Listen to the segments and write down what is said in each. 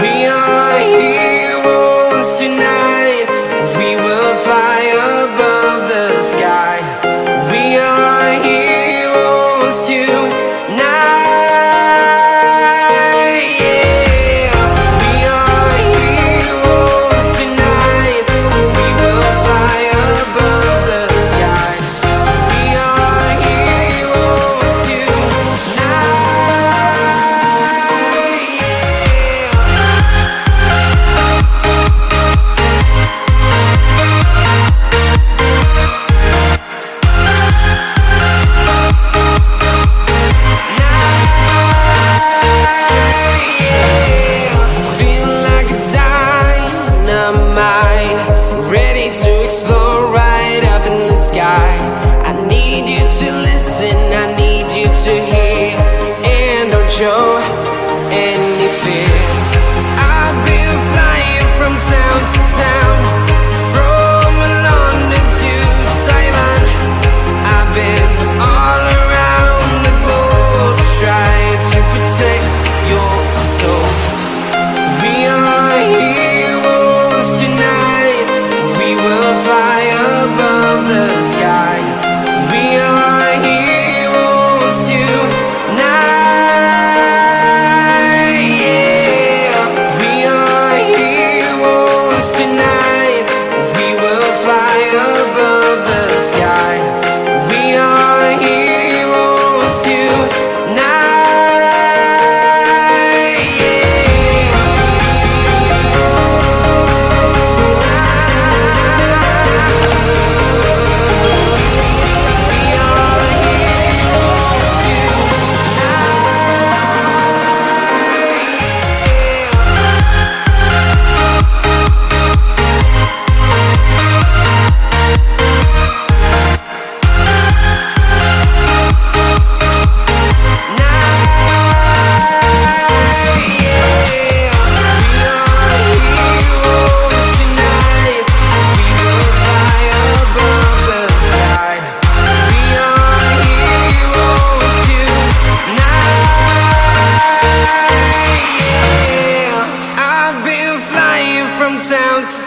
We are heroes tonight. We will fly above the sky. We are heroes tonight.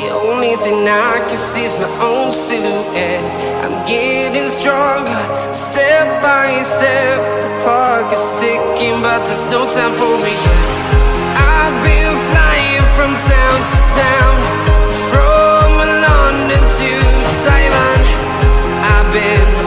The only thing I can see is my own silhouette. I'm getting stronger, step by step. The clock is ticking, but there's no time for regrets. I've been flying from town to town, from London to Taiwan. I've been